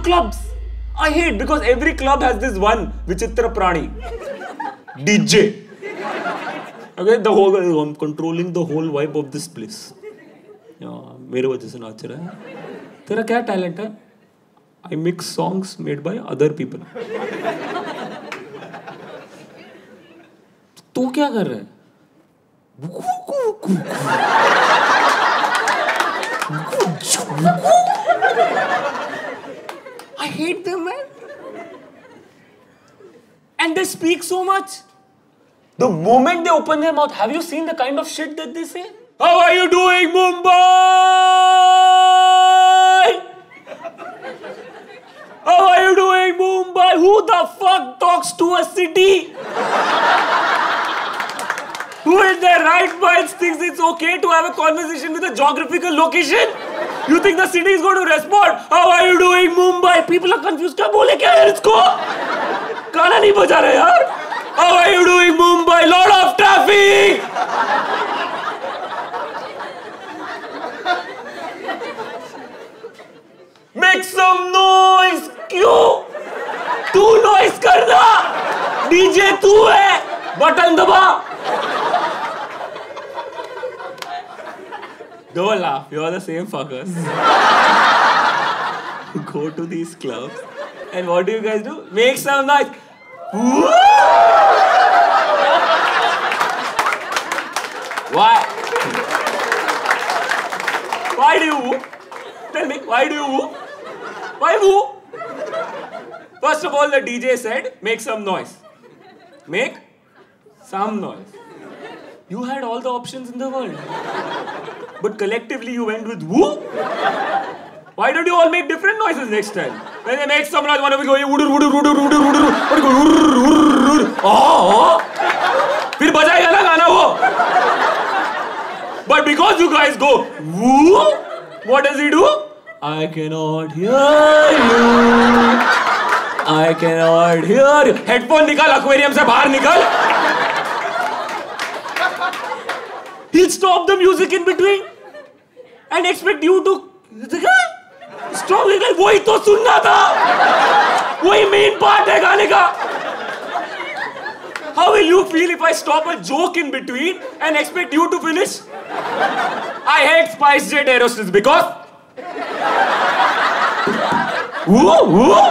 to clubs. I hate because every club has this one Vichitra Prani. DJ. Okay, the whole, I'm controlling the whole vibe of this place. Yeah, mere wajah se naach raha hai. Tera kya talent hai? I mix songs made by other people. तू क्या कर रहा है? I hate them, man. And they speak so much. The moment they open their mouth, have you seen the kind of shit that they say? How are you doing, Mumbai? How are you doing, Mumbai? Who the fuck talks to a city? Who in their right minds thinks it's okay to have a conversation with a geographical location? You think the city is going to respond? How are you doing, Mumbai? People are confused. Kya bole kya hai isko? Kaana nahi baja raha yaar. How are you doing, Mumbai? Lot of traffic. Make some noise. Kyu? Tu noise karna. DJ tu hai. Button daba. Don't laugh, you're the same fuckers. Go to these clubs. And what do you guys do? Make some noise. Why? Why do you whoop? Tell me, why do you whoop? Why whoop? First of all, the DJ said, make some noise. Make some noise. You had all the options in the world. But collectively you went with woo? Why don't you all make different noises next time? When they make some noise, one of you goes, woodur, woodur, woodur, woodur, woodur, woodur, woodur, woodur, oh, then bajayega na gaana wo. But because you guys go, woo, what does he do? I cannot hear you. I cannot hear you. Headphone nikal, aquarium se bahar nikal. He'll stop the music in between and expect you to stop. Like wohi to sunna tha, wohi main part hai gaane ka. How will you feel if I stop a joke in between and expect you to finish? I hate SpiceJet Aerosols because woo, woo.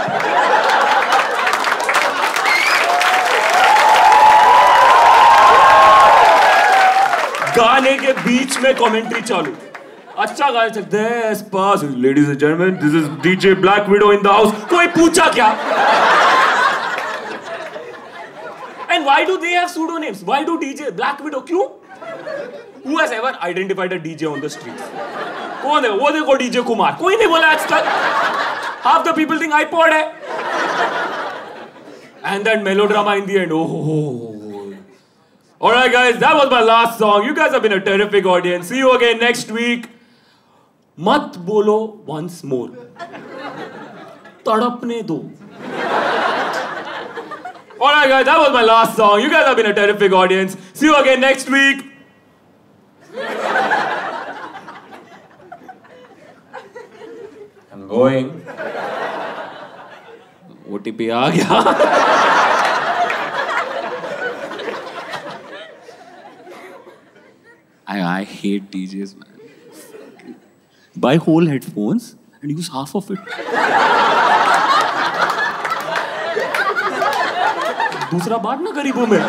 गाने के बीच में commentary चालू अच्छा गा सकते हैं स्पास ladies and gentleman this is DJ black window in the house कोई पूछा क्या and why do they have pseudo names why do DJ black window क्यों who has ever identified a DJ on the streets कौन है वो देखो DJ Kumar कोई नहीं बोला आज तक half the people think iPod है and that melodrama in the end ओ हो. Alright guys, that was my last song. You guys have been a terrific audience. See you again next week. Mat bolo once more. Tadapne do. Alright guys, that was my last song. You guys have been a terrific audience. See you again next week. I'm going. OTP aa gaya. I hate DJs, man. Buy whole headphones and use half of it. दूसरा बात ना गरीबों में.